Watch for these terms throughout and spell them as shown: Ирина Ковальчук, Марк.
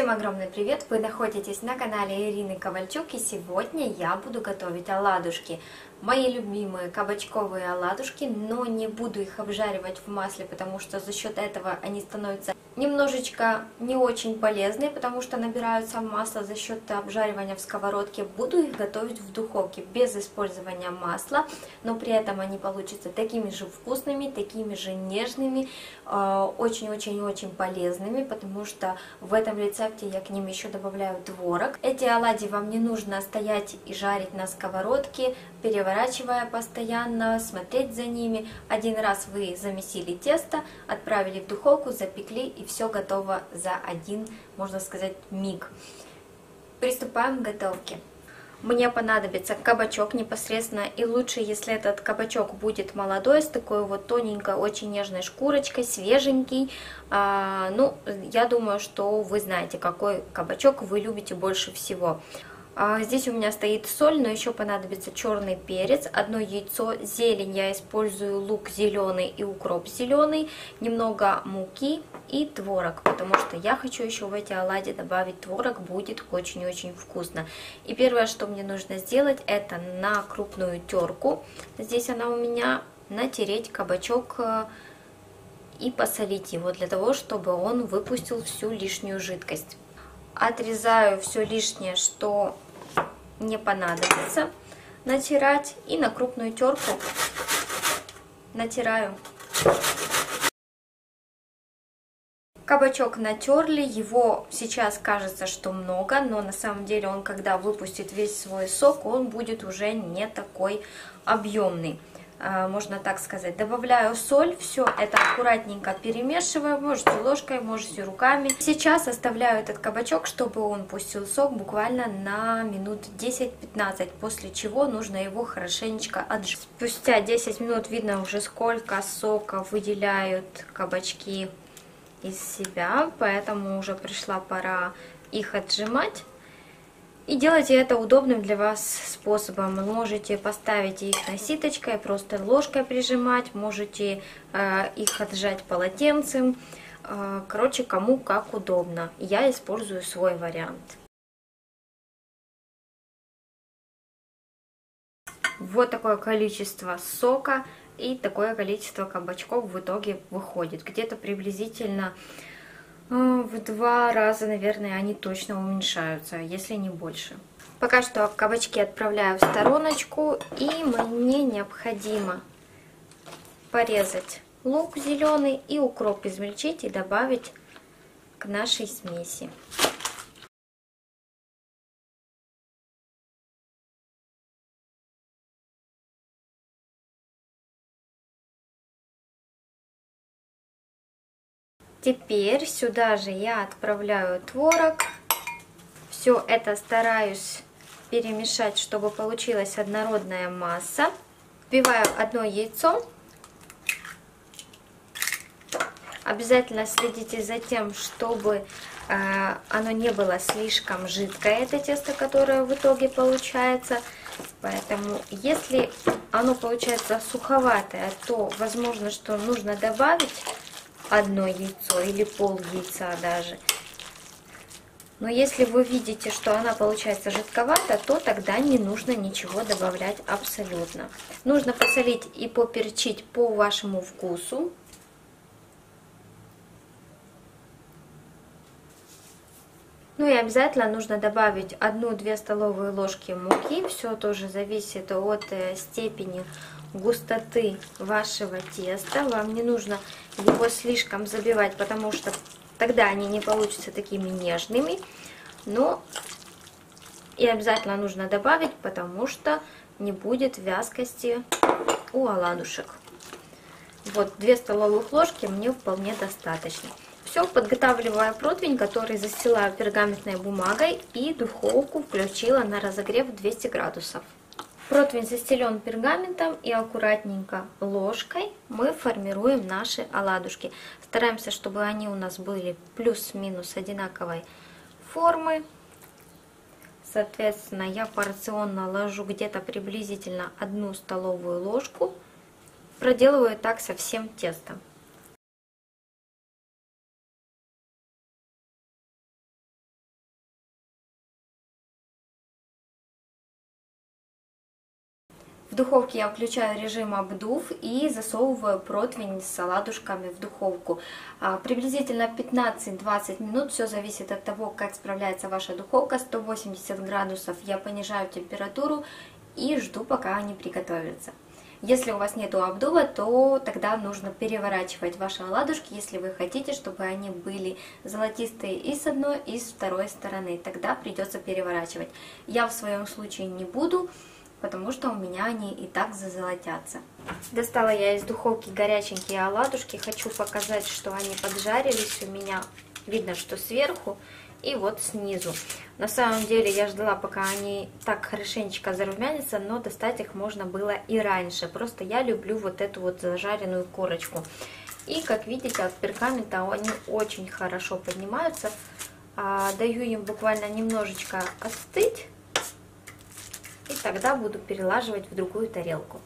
Всем огромный привет! Вы находитесь на канале Ирины Ковальчук, и сегодня я буду готовить оладушки. Мои любимые кабачковые оладушки, но не буду их обжаривать в масле, потому что за счет этого они становятся немножечко не очень полезные, потому что набираются масла за счет обжаривания в сковородке. Буду их готовить в духовке без использования масла, но при этом они получатся такими же вкусными, такими же нежными, очень-очень-очень полезными, потому что в этом рецепте я к ним еще добавляю творог. Эти оладьи вам не нужно стоять и жарить на сковородке, переворачивая постоянно, смотреть за ними. Один раз вы замесили тесто, отправили в духовку, запекли, и все готово за один, можно сказать, миг. Приступаем к готовке. Мне понадобится кабачок непосредственно, и лучше, если этот кабачок будет молодой, с такой вот тоненькой, очень нежной шкурочкой, свеженький. Ну, я думаю, что вы знаете, какой кабачок вы любите больше всего. Здесь у меня стоит соль, но еще понадобится черный перец, одно яйцо, зелень, я использую лук зеленый и укроп зеленый, немного муки и творог, потому что я хочу еще в эти оладьи добавить творог, будет очень-очень вкусно. И первое, что мне нужно сделать, это на крупную терку, здесь она у меня, натереть кабачок и посолить его, для того, чтобы он выпустил всю лишнюю жидкость. Отрезаю все лишнее, что не понадобится натирать, и на крупную терку натираю. Кабачок натерли, его сейчас кажется, что много, но на самом деле он, когда выпустит весь свой сок, он будет уже не такой объемный. Можно так сказать. Добавляю соль, все это аккуратненько перемешиваю, можете ложкой, можете руками. Сейчас оставляю этот кабачок, чтобы он пустил сок буквально на минут 10-15, после чего нужно его хорошенечко отжать. Спустя 10 минут видно уже, сколько сока выделяют кабачки из себя, поэтому уже пришла пора их отжимать. И делайте это удобным для вас способом. Вы можете поставить их на ситочкой, просто ложкой прижимать, можете их отжать полотенцем. Короче, кому как удобно. Я использую свой вариант. Вот такое количество сока и такое количество кабачков в итоге выходит. Где-то приблизительно... в 2 раза, наверное, они точно уменьшаются, если не больше. Пока что кабачки отправляю в стороночку, и мне необходимо порезать лук зеленый и укроп измельчить и добавить к нашей смеси. Теперь сюда же я отправляю творог. Все это стараюсь перемешать, чтобы получилась однородная масса. Взбиваю 1 яйцо. Обязательно следите за тем, чтобы оно не было слишком жидкое, это тесто, которое в итоге получается. Поэтому, если оно получается суховатое, то возможно, что нужно добавить 1 яйцо или пол-яйца даже. Но если вы видите, что она получается жидковато, то тогда не нужно ничего добавлять абсолютно. Нужно посолить и поперчить по вашему вкусу. Ну и обязательно нужно добавить 1-2 столовые ложки муки. Все тоже зависит от степени густоты вашего теста. Вам не нужно его слишком забивать, потому что тогда они не получатся такими нежными. Но и обязательно нужно добавить, потому что не будет вязкости у оладушек. Вот 2 столовых ложки мне вполне достаточно. Все, подготавливаю противень, который застилаю пергаментной бумагой, и духовку включила на разогрев 200 градусов. Противень застелен пергаментом, и аккуратненько ложкой мы формируем наши оладушки. Стараемся, чтобы они у нас были плюс-минус одинаковой формы. Соответственно, я порционно ложу где-то приблизительно 1 столовую ложку. Проделываю так со всем тестом. В духовке я включаю режим обдув и засовываю противень с оладушками в духовку. Приблизительно 15-20 минут, все зависит от того, как справляется ваша духовка, 180 градусов. Я понижаю температуру и жду, пока они приготовятся. Если у вас нет обдува, то тогда нужно переворачивать ваши оладушки, если вы хотите, чтобы они были золотистые и с одной, и с второй стороны. Тогда придется переворачивать. Я в своем случае не буду, потому что у меня они и так зазолотятся. Достала я из духовки горяченькие оладушки. Хочу показать, что они поджарились. У меня видно, что сверху и вот снизу. На самом деле я ждала, пока они так хорошенечко зарумянятся, но достать их можно было и раньше. Просто я люблю вот эту вот зажаренную корочку. И как видите, от пергамента они очень хорошо поднимаются. Даю им буквально немножечко остыть. И тогда буду перелаживать в другую тарелку.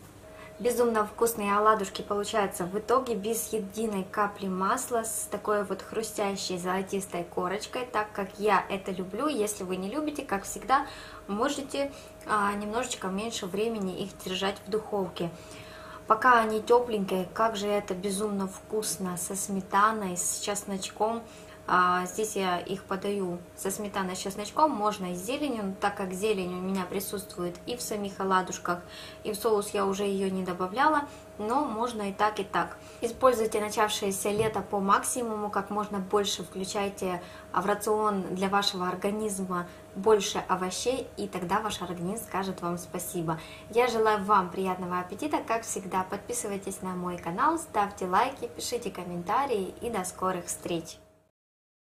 Безумно вкусные оладушки получаются в итоге без единой капли масла, с такой вот хрустящей золотистой корочкой, так как я это люблю. Если вы не любите, как всегда, можете немножечко меньше времени их держать в духовке. Пока они тепленькие, как же это безумно вкусно со сметаной, с чесночком. Здесь я их подаю со сметаной с чесночком, можно и с зеленью, но так как зелень у меня присутствует и в самих оладушках, и в соус я уже ее не добавляла, но можно и так, и так. Используйте начавшееся лето по максимуму, как можно больше включайте в рацион для вашего организма больше овощей, и тогда ваш организм скажет вам спасибо. Я желаю вам приятного аппетита, как всегда, подписывайтесь на мой канал, ставьте лайки, пишите комментарии и до скорых встреч!